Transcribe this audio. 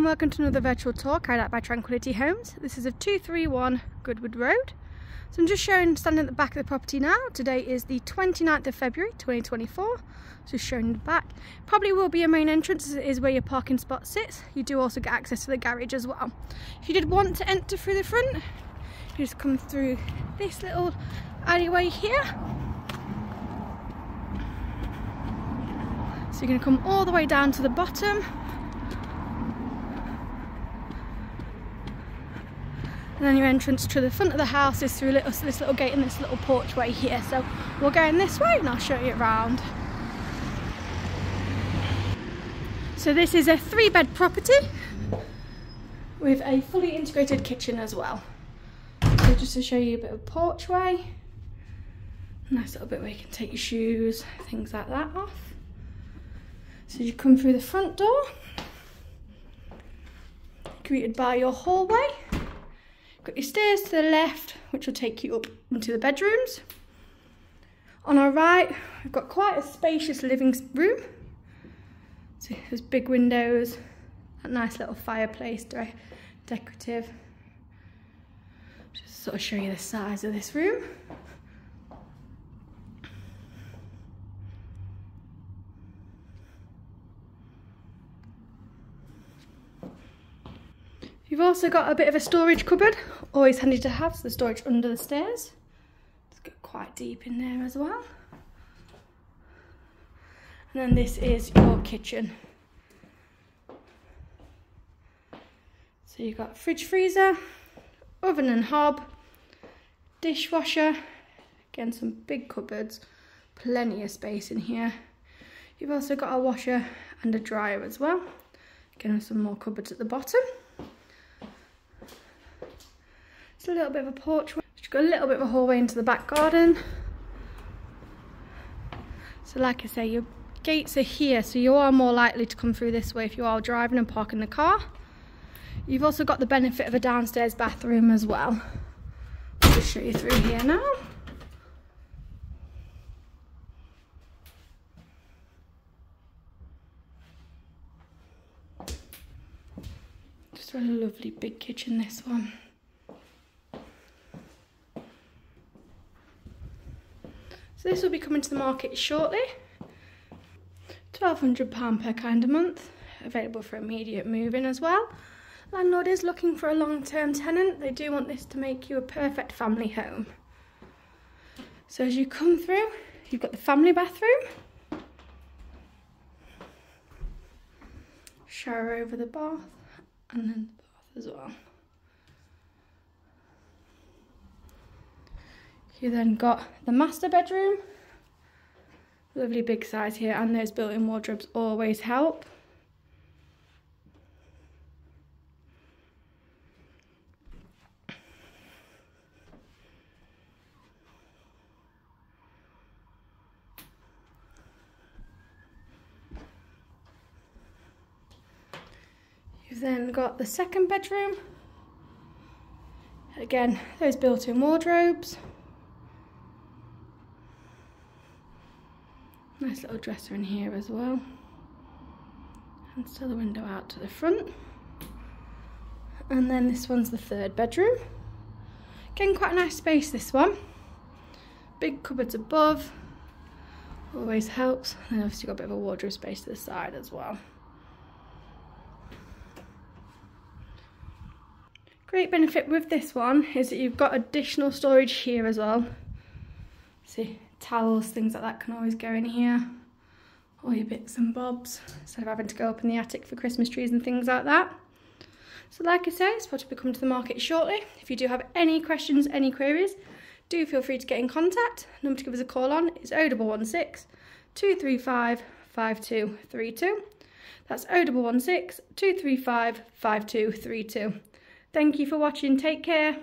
and welcome to another virtual tour carried out by Tranquility Homes. This is of 231 Goodwood Road. So I'm just standing at the back of the property now. Today is the 29th of February 2024, so showing the back. Probably will be a main entrance as it is where your parking spot sits. You do also get access to the garage as well. If you did want to enter through the front, you just come through this little alleyway here. So you're going to come all the way down to the bottom. And then your entrance to the front of the house is through this little gate and this little porchway here. So we'll go in this way and I'll show you around. So this is a 3-bed property with a fully integrated kitchen as well. So just to show you a bit of porchway, nice little bit where you can take your shoes, things like that off. So you come through the front door, greeted by your hallway. Got your stairs to the left, which will take you up into the bedrooms. On our right, we've got quite a spacious living room. So there's big windows, a nice little fireplace, decorative. Just sort of show you the size of this room. You've also got a bit of a storage cupboard, always handy to have, so the storage under the stairs. It's got quite deep in there as well. And then this is your kitchen. So you've got fridge, freezer, oven and hob, dishwasher, again some big cupboards, plenty of space in here. You've also got a washer and a dryer as well. Again, some more cupboards at the bottom. It's a little bit of a porch. Just got a little bit of a hallway into the back garden. So like I say, your gates are here, so you are more likely to come through this way if you are driving and parking the car. You've also got the benefit of a downstairs bathroom as well. I'll just show you through here now. Just a lovely big kitchen, this one. So this will be coming to the market shortly. £1,200 per calendar month, available for immediate move-in as well. Landlord is looking for a long-term tenant. They do want this to make you a perfect family home. So as you come through, you've got the family bathroom. Shower over the bath, and then the bath as well. You then got the master bedroom, lovely big size here, and those built-in wardrobes always help. You've then got the second bedroom, again those built-in wardrobes. Nice little dresser in here as well, and still the window out to the front. And then this one's the third bedroom. Again, quite a nice space this one. Big cupboards above, always helps. And then obviously you've got a bit of a wardrobe space to the side as well. Great benefit with this one is that you've got additional storage here as well. See? Towels, things like that can always go in here. All your bits and bobs, instead of having to go up in the attic for Christmas trees and things like that. So like I say, it's about to be coming to the market shortly. If you do have any questions, any queries, do feel free to get in contact. The number to give us a call on is 0116 235 5232. That's 0116 235 5232. Thank you for watching. Take care.